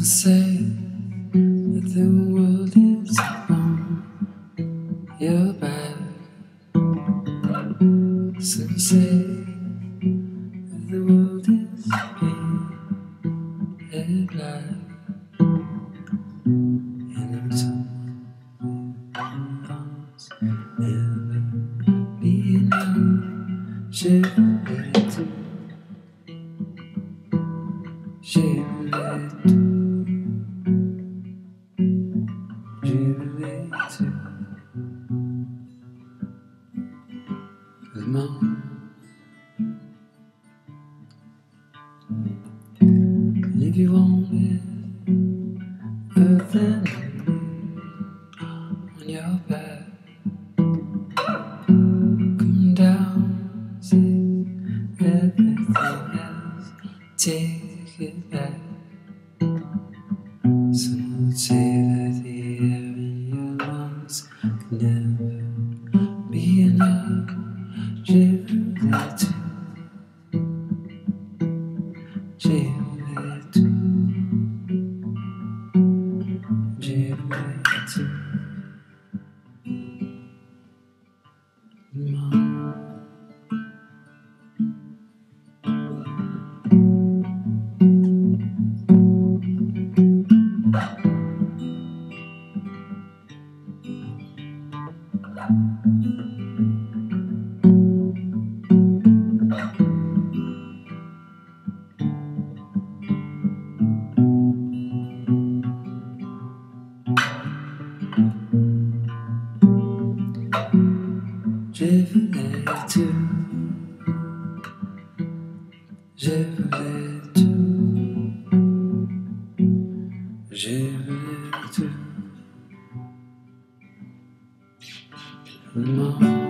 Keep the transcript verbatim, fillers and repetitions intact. People say that the world is on your back. Some say that the world is pink and black. And I'm someone who knows never be enough. Shivering too, shivering too. And if you want it, put them on your back. Come down, say everything else, take it back. Some would say that the air in your lungs could never be enough. Shivering too, shivering too, shivering too. J'ai voulu tout, j'ai voulu tout, j'ai voulu tout.